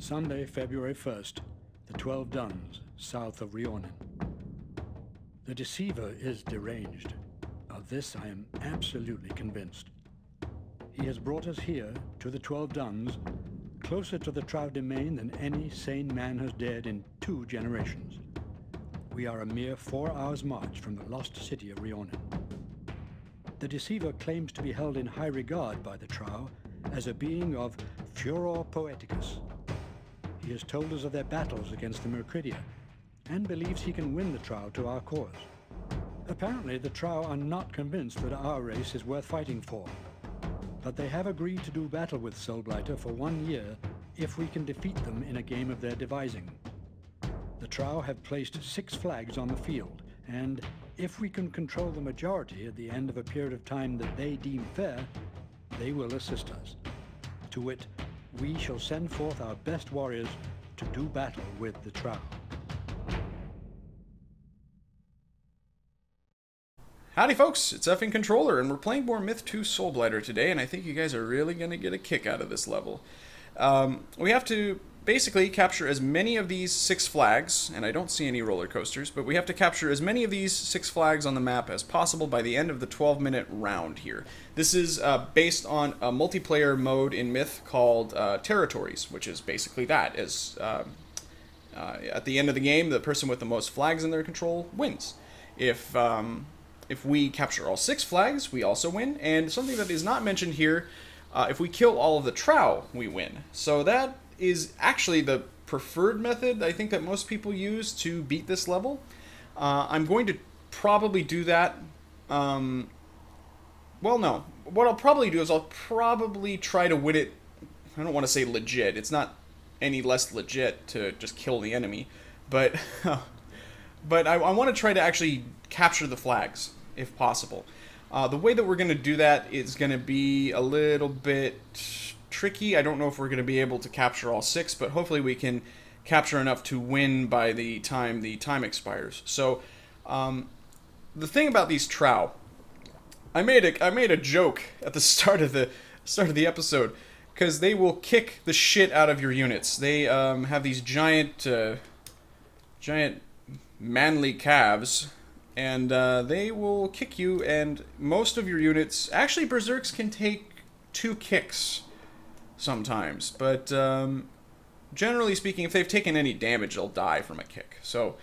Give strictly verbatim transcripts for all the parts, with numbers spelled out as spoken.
Sunday, February first, the Twelve Duns, south of Riornin. The deceiver is deranged. Of this I am absolutely convinced. He has brought us here, to the Twelve Duns, closer to the Trow domain than any sane man has dared in two generations. We are a mere four hours' march from the lost city of Riornin. The deceiver claims to be held in high regard by the Trow as a being of furor poeticus. He has told us of their battles against the Myrkridia, and believes he can win the Trow to our cause. Apparently, the Trow are not convinced that our race is worth fighting for, but they have agreed to do battle with Soulblighter for one year if we can defeat them in a game of their devising. The Trow have placed six flags on the field, and if we can control the majority at the end of a period of time that they deem fair, they will assist us. To wit, we shall send forth our best warriors to do battle with the Trow. Howdy folks, it's Effing Controller, and we're playing more Myth two Soulblighter today, and I think you guys are really going to get a kick out of this level. Um, we have to basically capture as many of these six flags, and I don't see any roller coasters, but we have to capture as many of these six flags on the map as possible by the end of the twelve minute round here. This is uh, based on a multiplayer mode in Myth called uh, Territories, which is basically that. As, uh, uh, at the end of the game, the person with the most flags in their control wins. If... Um, If we capture all six flags, we also win. And something that is not mentioned here, uh, if we kill all of the Trow, we win. So that is actually the preferred method, I think, that most people use to beat this level. Uh, I'm going to probably do that. Um, well, no. What I'll probably do is I'll probably try to win it. I don't want to say legit. It's not any less legit to just kill the enemy. But, but I, I want to try to actually capture the flags, if possible. Uh, the way that we're going to do that is going to be a little bit tricky. I don't know if we're going to be able to capture all six, but hopefully we can capture enough to win by the time the time expires. So, um, the thing about these Trow, I made a I made a joke at the start of the start of the episode, because they will kick the shit out of your units. They um, have these giant, uh, giant manly calves. And uh, they will kick you, and most of your units... Actually, Berserks can take two kicks sometimes. But um, generally speaking, if they've taken any damage, they'll die from a kick. So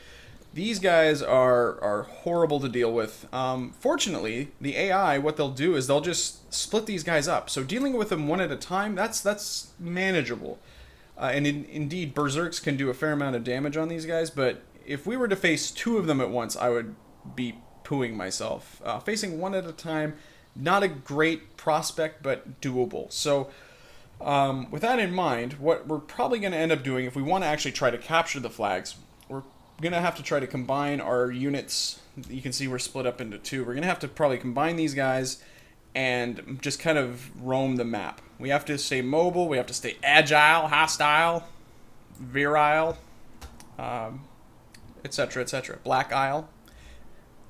these guys are, are horrible to deal with. Um, fortunately, the A I, what they'll do is they'll just split these guys up. So dealing with them one at a time, that's, that's manageable. Uh, and in, indeed, Berserks can do a fair amount of damage on these guys. But if we were to face two of them at once, I would... be pooing myself. Uh, facing one at a time, not a great prospect, but doable. So um, with that in mind, what we're probably going to end up doing, if we want to actually try to capture the flags, we're going to have to try to combine our units. You can see we're split up into two. We're going to have to probably combine these guys and just kind of roam the map. We have to stay mobile, we have to stay agile, hostile, virile, um, et cetera, et cetera. Black Isle.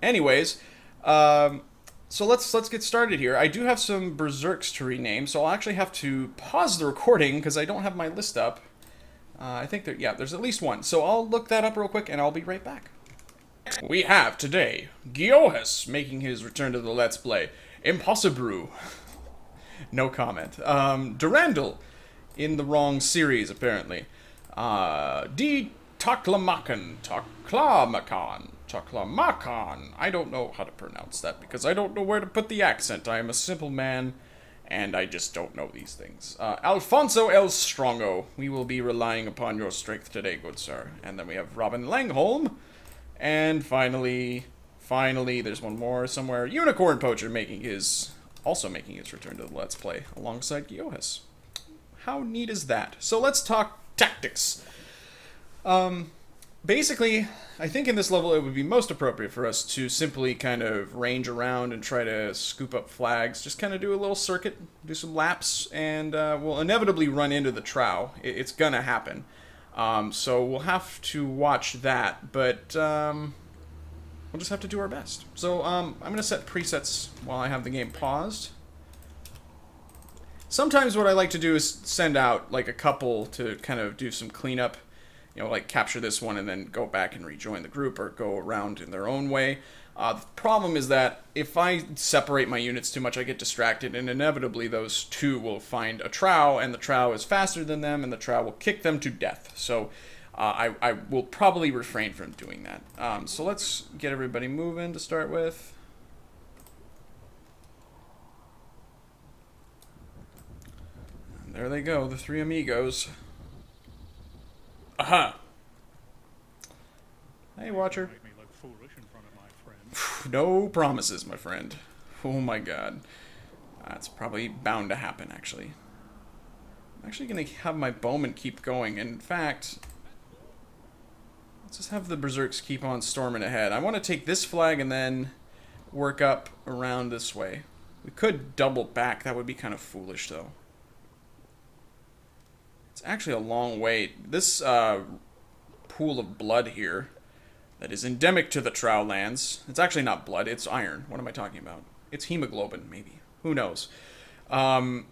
Anyways, um, so let's let's get started here. I do have some Berserks to rename, so I'll actually have to pause the recording because I don't have my list up. Uh, I think there, yeah, there's at least one. So I'll look that up real quick, and I'll be right back. We have today Giohas making his return to the Let's Play. Impossibru, no comment. Um, Durandal, in the wrong series apparently. Uh, De Taklamakan, Taklamakan. Taklamakan. I don't know how to pronounce that because I don't know where to put the accent. I am a simple man, and I just don't know these things. Uh, Alfonso El Strongo. We will be relying upon your strength today, good sir. And then we have Robin Langholm. And finally, finally, there's one more somewhere. Unicorn Poacher making his, also making his return to the Let's Play alongside Giohas. How neat is that? So let's talk tactics. Um... Basically, I think in this level it would be most appropriate for us to simply kind of range around and try to scoop up flags. Just kind of do a little circuit, do some laps, and uh, we'll inevitably run into the Trow. It's gonna happen. Um, so we'll have to watch that, but um, we'll just have to do our best. So um, I'm gonna set presets while I have the game paused. Sometimes what I like to do is send out like a couple to kind of do some cleanup, you know, like capture this one and then go back and rejoin the group or go around in their own way. Uh, the problem is that if I separate my units too much, I get distracted, and inevitably those two will find a Trow, and the Trow is faster than them, and the Trow will kick them to death. So uh, I, I will probably refrain from doing that. Um, so let's get everybody moving to start with. And there they go, the three amigos. Aha! Hey, Watcher. No promises, my friend. Oh my god. That's probably bound to happen, actually. I'm actually going to have my bowmen keep going. In fact, let's just have the berserks keep on storming ahead. I want to take this flag and then work up around this way. We could double back. That would be kind of foolish, though. It's actually a long way. This uh, pool of blood here that is endemic to the Trow lands. It's actually not blood, it's iron. What am I talking about? It's hemoglobin, maybe. Who knows? Um,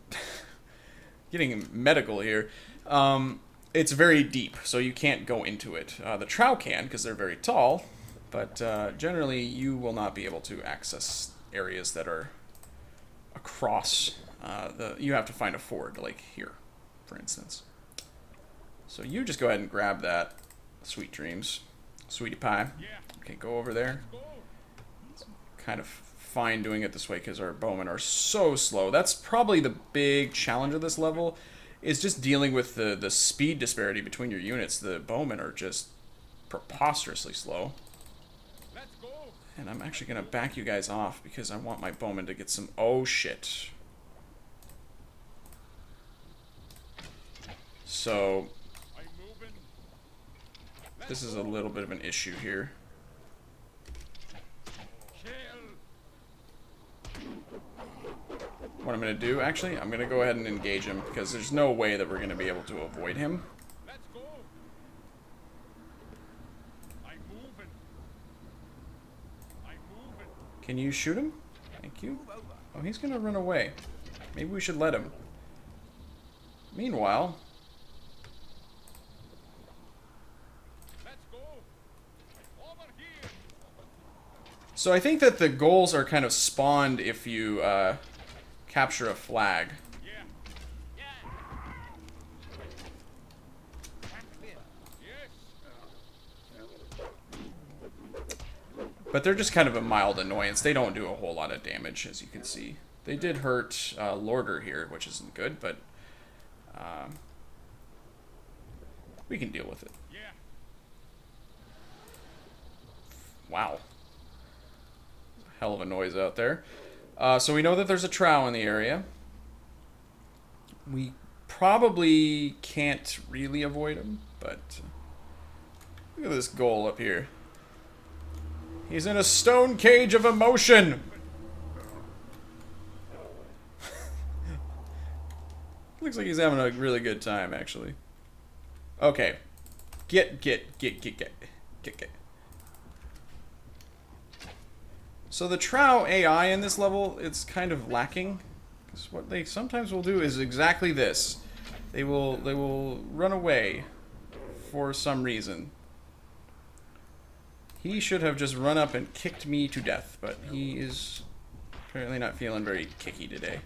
getting medical here. Um, it's very deep, so you can't go into it. Uh, the Trow can, because they're very tall, but uh, generally you will not be able to access areas that are across. Uh, the, you have to find a ford, like here, for instance. So you just go ahead and grab that. Sweet dreams. Sweetie pie. Okay, go over there. It's kind of fine doing it this way because our bowmen are so slow. That's probably the big challenge of this level, is just dealing with the, the speed disparity between your units. The bowmen are just preposterously slow. And I'm actually going to back you guys off because I want my bowmen to get some... Oh, shit. So... this is a little bit of an issue here. What I'm going to do, actually, I'm going to go ahead and engage him because there's no way that we're going to be able to avoid him. Can you shoot him? Thank you. Oh, he's going to run away. Maybe we should let him. Meanwhile... so I think that the goals are kind of spawned if you uh, capture a flag. But they're just kind of a mild annoyance. They don't do a whole lot of damage, as you can see. They did hurt uh, Lorder here, which isn't good, but um, we can deal with it. Wow. Hell of a noise out there. Uh, so we know that there's a Trow in the area. We probably can't really avoid him, but look at this goal up here. He's in a stone cage of emotion. Looks like he's having a really good time, actually. Okay, get, get, get, get, get, get, get. So the Trow A I in this level, it's kind of lacking. Because what they sometimes will do is exactly this. They will they will run away for some reason. He should have just run up and kicked me to death, but he is apparently not feeling very kicky today.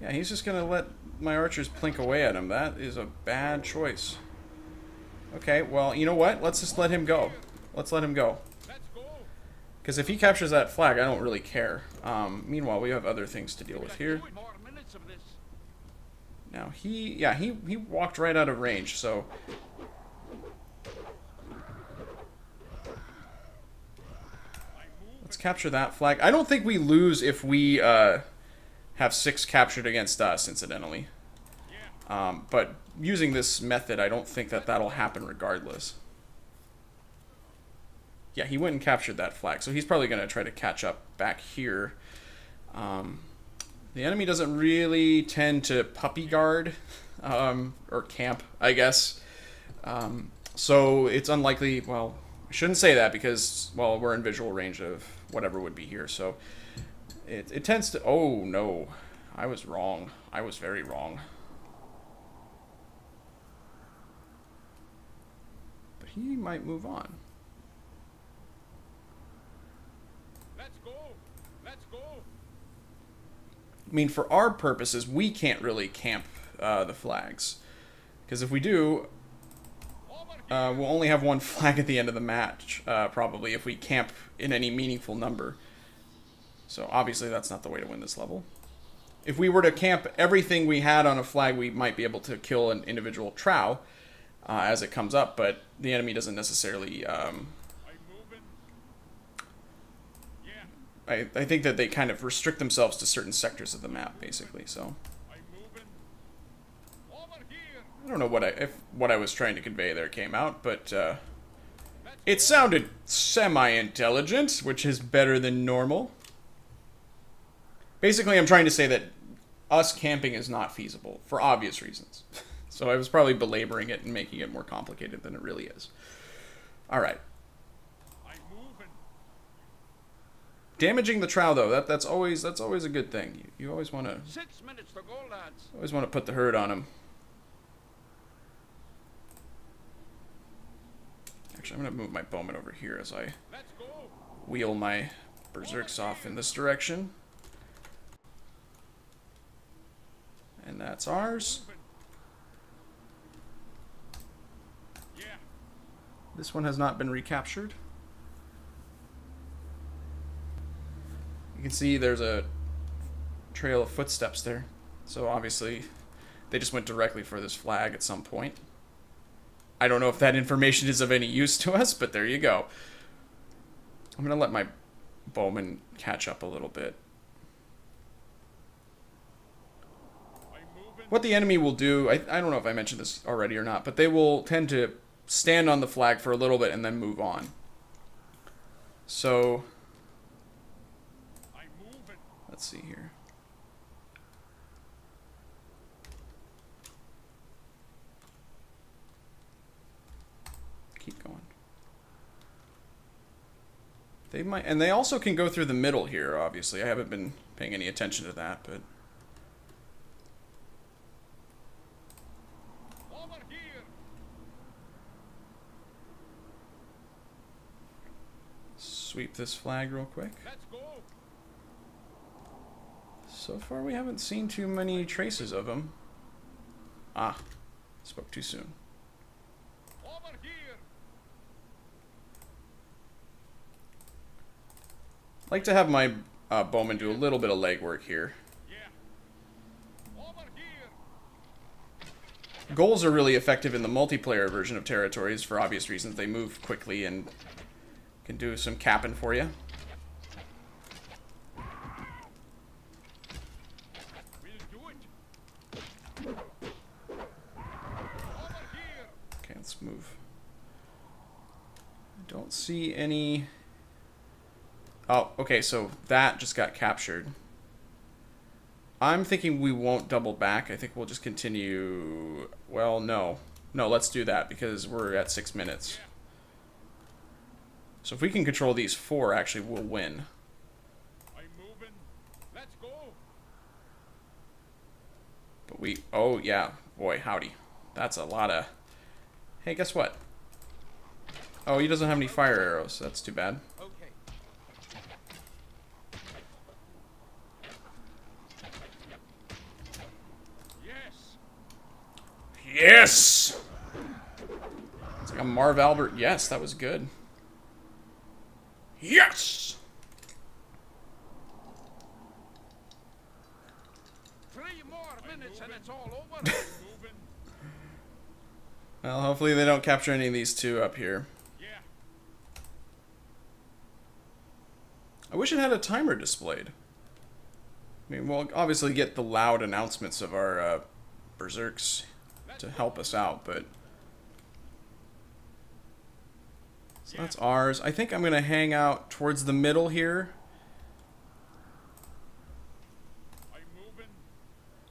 Yeah, he's just gonna let my archers plink away at him. That is a bad choice. Okay, well, you know what? Let's just let him go. Let's let him go. Because if he captures that flag, I don't really care. Um, meanwhile, we have other things to deal with here. Now, he... yeah, he, he walked right out of range, so... let's capture that flag. I don't think we lose if we uh, have six captured against us, incidentally. Um, but... using this method, I don't think that that'll happen regardless. Yeah, he went and captured that flag, so he's probably going to try to catch up back here. Um, the enemy doesn't really tend to puppy guard, um, or camp, I guess. Um, so it's unlikely, well, I shouldn't say that because, well, we're in visual range of whatever would be here. So it, it tends to... Oh, no. I was wrong. I was very wrong. But he might move on. Let's go. Let's go. I mean, for our purposes, we can't really camp uh, the flags. Because if we do... Uh, we'll only have one flag at the end of the match, uh, probably, if we camp in any meaningful number. So, obviously, that's not the way to win this level. If we were to camp everything we had on a flag, we might be able to kill an individual Trow uh, as it comes up, but the enemy doesn't necessarily... Um, I, I think that they kind of restrict themselves to certain sectors of the map, basically, so... I don't know what I if what I was trying to convey there came out, but uh, it sounded semi-intelligent, which is better than normal. Basically, I'm trying to say that us camping is not feasible for obvious reasons. So I was probably belaboring it and making it more complicated than it really is. All right. Damaging the Trow, though, that that's always that's always a good thing. You, you always want to six minutes to go, lads. Always want to put the herd on him. I'm going to move my bowman over here as I wheel my berserks off in this direction. And that's ours. This one has not been recaptured. You can see there's a trail of footsteps there. So obviously they just went directly for this flag at some point. I don't know if that information is of any use to us, but there you go. I'm going to let my bowman catch up a little bit. What the enemy will do, I, I don't know if I mentioned this already or not, but they will tend to stand on the flag for a little bit and then move on. So, let's see here. Keep going. They might, and they also can go through the middle here, obviously. I haven't been paying any attention to that, but... Over here. Sweep this flag real quick. Let's go. So far, we haven't seen too many traces of them. Ah, spoke too soon. I'd like to have my uh, bowman do a little bit of legwork here. Yeah. Over here. Goals are really effective in the multiplayer version of territories for obvious reasons. They move quickly and can do some capping for you. We'll do it. Okay, let's move. I don't see any... Oh, okay, so that just got captured. I'm thinking we won't double back. I think we'll just continue... Well, no. No, let's do that, because we're at six minutes. So if we can control these four, actually, we'll win. I'm moving. Let's go. But we... Oh, yeah. Boy, howdy. That's a lot of... Hey, guess what? Oh, he doesn't have any fire arrows. So that's too bad. Yes! It's like a Marv Albert. Yes, that was good. Yes! Three more minutes and it's all over. Well, hopefully they don't capture any of these two up here. Yeah. I wish it had a timer displayed. I mean, we'll obviously get the loud announcements of our uh, berserks to help us out, but so that's ours. I think I'm gonna hang out towards the middle here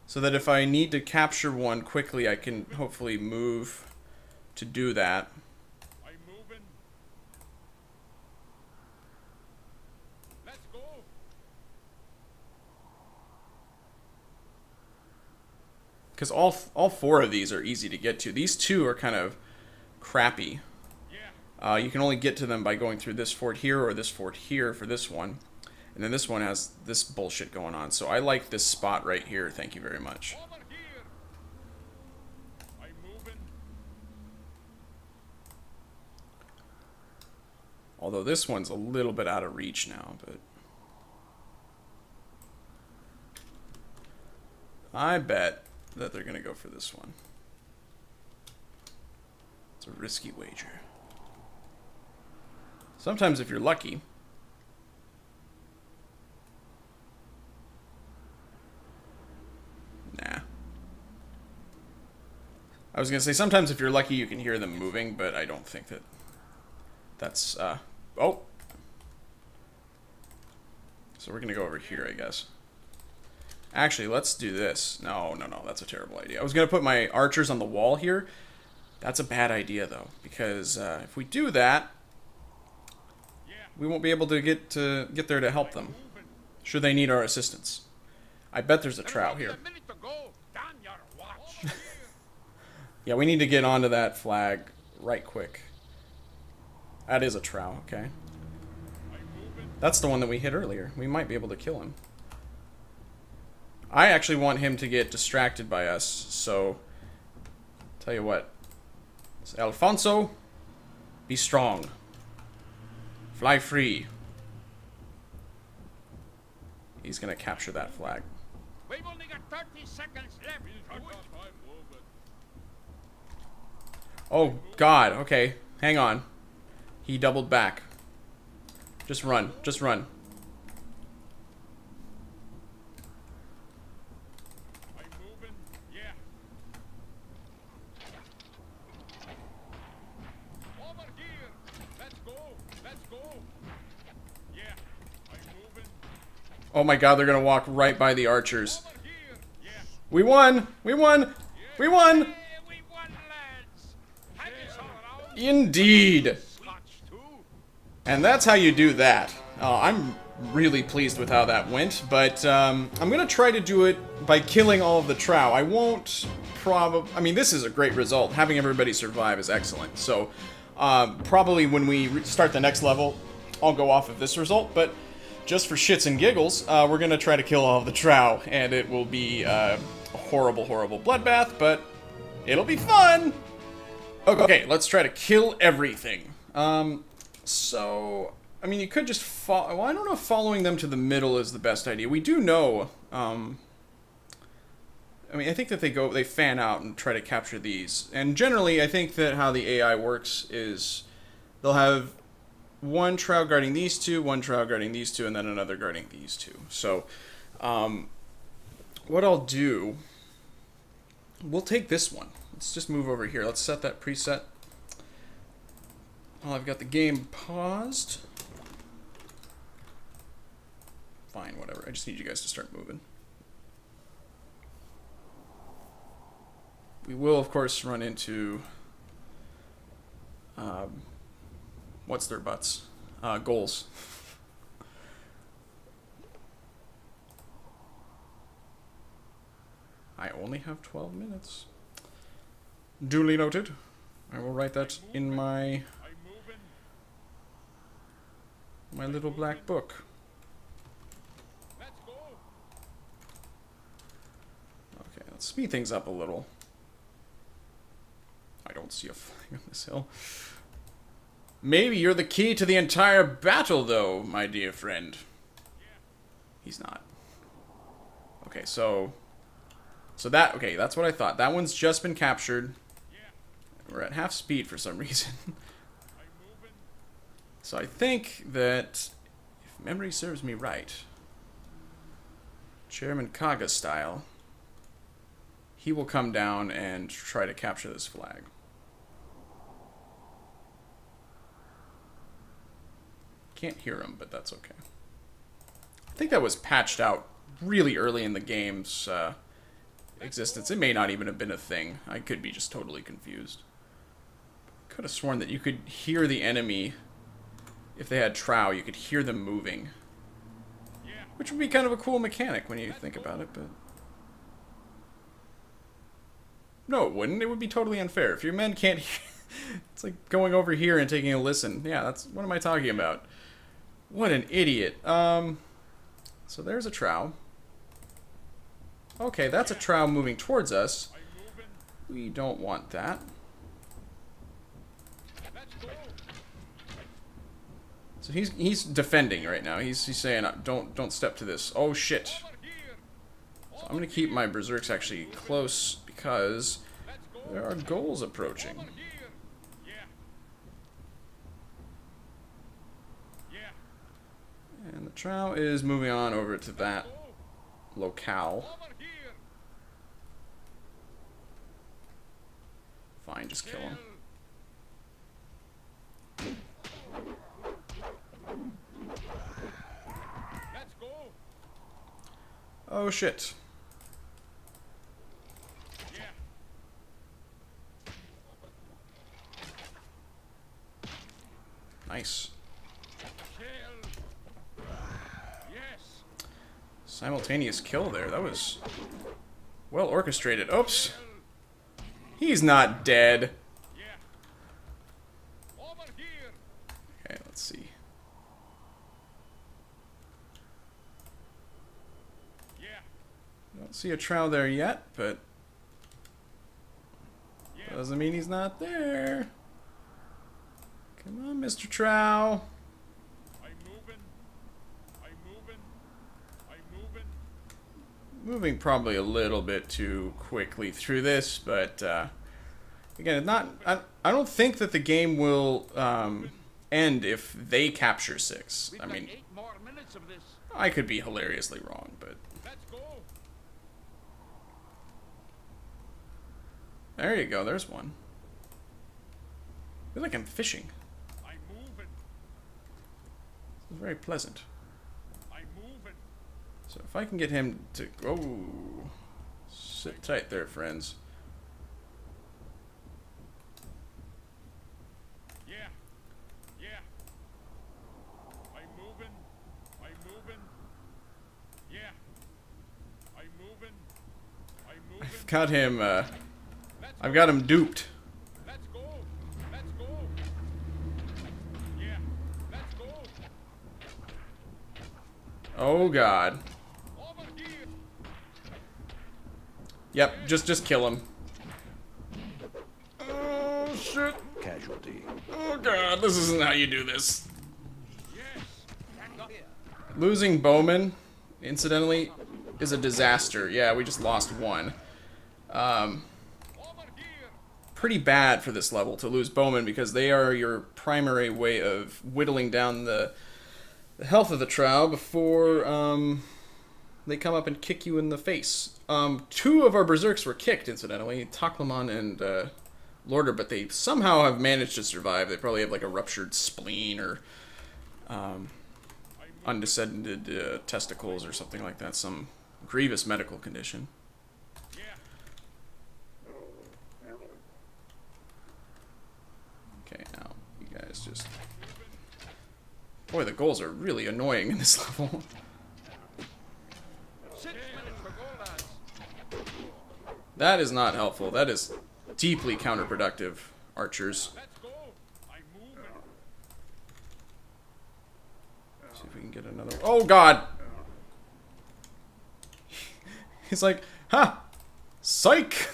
so that if I need to capture one quickly, I can hopefully move to do that. Because all, all four of these are easy to get to. These two are kind of crappy. Uh, you can only get to them by going through this fort here or this fort here for this one. And then this one has this bullshit going on. So I like this spot right here. Thank you very much. Although this one's a little bit out of reach now, but I bet that they're going to go for this one. It's a risky wager. Sometimes if you're lucky. Nah. I was going to say, sometimes if you're lucky you can hear them moving, but I don't think that that's... Uh, oh! So we're going to go over here, I guess. Actually, let's do this. No, no, no, that's a terrible idea. I was going to put my archers on the wall here. That's a bad idea, though, because uh, if we do that, we won't be able to get to get there to help them, should they need our assistance. I bet there's a Trow here. Yeah, we need to get onto that flag right quick. That is a Trow, okay. That's the one that we hit earlier. We might be able to kill him. I actually want him to get distracted by us, so... Tell you what. Alfonso, be strong. Fly free. He's gonna capture that flag. We've only got thirty seconds left. Oh, God. Okay. Hang on. He doubled back. Just run. Just run. Oh my God, they're gonna walk right by the archers. We won! We won! We won! Indeed! And that's how you do that. Uh, I'm really pleased with how that went, but um, I'm gonna try to do it by killing all of the Trow. I won't probably... I mean, this is a great result. Having everybody survive is excellent, so um, probably when we start the next level, I'll go off of this result, but just for shits and giggles, uh, we're going to try to kill all of the Trow, and it will be uh, a horrible, horrible bloodbath, but it'll be fun! Okay, let's try to kill everything. Um, so, I mean, you could just follow... Well, I don't know if following them to the middle is the best idea. We do know... Um, I mean, I think that they go, they fan out and try to capture these. And generally, I think that how the A I works is they'll have... one Trow guarding these two, one Trow guarding these two, and then another guarding these two. So, um, what I'll do, we'll take this one. Let's just move over here. Let's set that preset. Well, I've got the game paused. Fine, whatever. I just need you guys to start moving. We will, of course, run into... Um, What's their butts? Uh, goals. I only have twelve minutes. Duly noted. I will write that in my... my little black book. Okay, let's speed things up a little. I don't see a flag on this hill. Maybe you're the key to the entire battle, though, my dear friend. He's not. Okay, so... So that... Okay, that's what I thought. That one's just been captured. We're at half speed for some reason. So I think that... If memory serves me right... Chairman Kaga style... He will come down and try to capture this flag. Can't hear him, but that's okay. I think that was patched out really early in the game's uh, existence. It may not even have been a thing. I could be just totally confused. Could have sworn that you could hear the enemy if they had Trow. You could hear them moving, which would be kind of a cool mechanic when you think about it. But No, it wouldn't. It would be totally unfair. If your men can't hear... It's like going over here and taking a listen. Yeah, that's... What am I talking about? What an idiot. Um, so there's a trow. Okay, that's a trow moving towards us. We don't want that. So he's he's defending right now. He's he's saying don't don't step to this. Oh shit. So I'm gonna keep my berserks actually close because there are goals approaching. And the trow is moving on over to that locale. Fine, just kill him. Oh shit. Nice. Simultaneous kill there. That was well orchestrated. Oops. He's not dead. Okay, let's see. Don't see a trow there yet, but doesn't mean he's not there. Come on, Mister Trow. I'm moving. I'm moving. I'm moving. Moving probably a little bit too quickly through this, but uh, again, not. I, I don't think that the game will um, end if they capture six. I mean, I could be hilariously wrong, but. There you go, there's one. I feel like I'm fishing. I'm moving. This is very pleasant. I'm moving. So if I can get him to... Oh, sit tight there, friends. Yeah, yeah. I'm moving, I'm moving. Yeah, I'm moving, I'm moving. I've got him, uh... I've got him duped. Let's go. Let's go. Yeah. Let's go. Oh god. Over here. Yep, just just kill him. Oh shit. Casualty. Oh god, this isn't how you do this. Yes. Losing bowmen, incidentally, is a disaster. Yeah, we just lost one. Um Pretty bad for this level to lose bowmen because they are your primary way of whittling down the, the health of the trow before um, they come up and kick you in the face. Um, two of our berserks were kicked, incidentally, Taklaman and uh, Lorder, but they somehow have managed to survive. They probably have like a ruptured spleen or um, undescended uh, testicles or something like that, some grievous medical condition. It's just... Boy, the goals are really annoying in this level. That is not helpful. That is deeply counterproductive, archers. Let's see if we can get another... Oh, God! He's like, ha! Psych!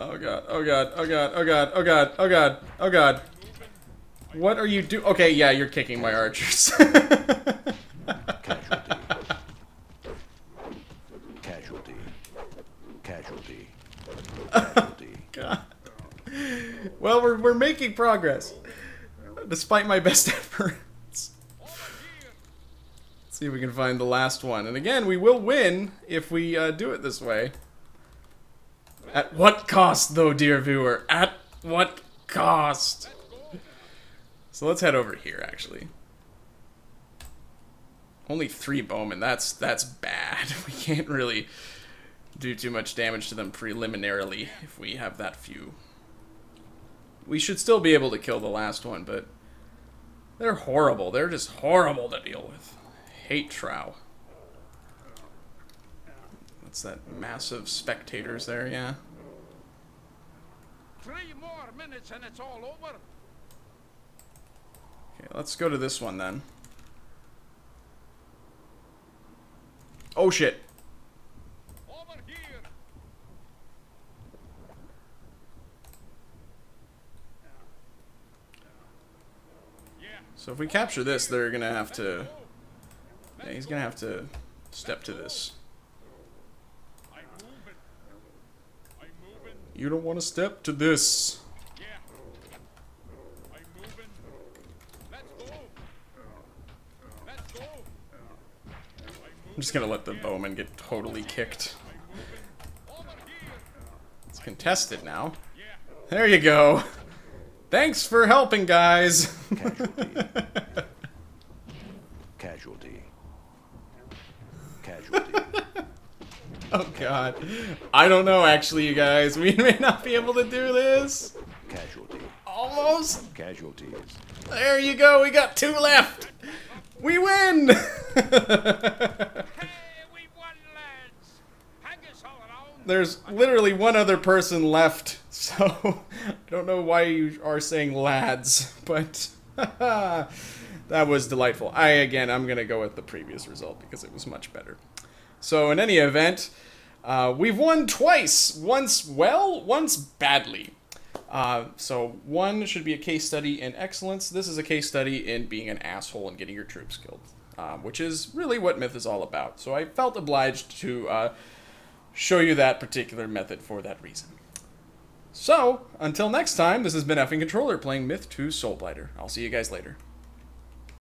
Oh god, oh god, oh god, oh god, oh god, oh god, oh god. What are you do- Okay, yeah, you're kicking my archers. Casualty. Casualty. Casualty. Casualty. God. Well, we're, we're making progress. Despite my best efforts. Let's see if we can find the last one. And again, we will win if we uh, do it this way. At what cost, though, dear viewer? At what cost? So let's head over here, actually. Only three bowmen. That's that's bad. We can't really do too much damage to them preliminarily if we have that few. We should still be able to kill the last one, but they're horrible. They're just horrible to deal with. I hate Trow. That's that massive spectators there, yeah. Three more minutes and it's all over. Okay, let's go to this one then. Oh shit. Over here. So if we capture this, they're gonna have to... Yeah, he's gonna have to step to this. You don't want to step to this. I'm just gonna let the bowman get totally kicked. It's contested now. There you go. Thanks for helping, guys. Casualty. Casualty. Oh god. I don't know actually, you guys. We may not be able to do this. Casualty. Almost. Casualties. There you go. We got two left. We win. Hey, we won, lads. Hang us all around. There's literally one other person left. So I don't know why you are saying lads, but that was delightful. I again, I'm going to go with the previous result because it was much better. So in any event, uh, we've won twice. Once well, once badly. Uh, so one should be a case study in excellence. This is a case study in being an asshole and getting your troops killed, uh, which is really what Myth is all about. So I felt obliged to uh, show you that particular method for that reason. So until next time, this has been Effing Controller playing Myth two Soulblighter. I'll see you guys later.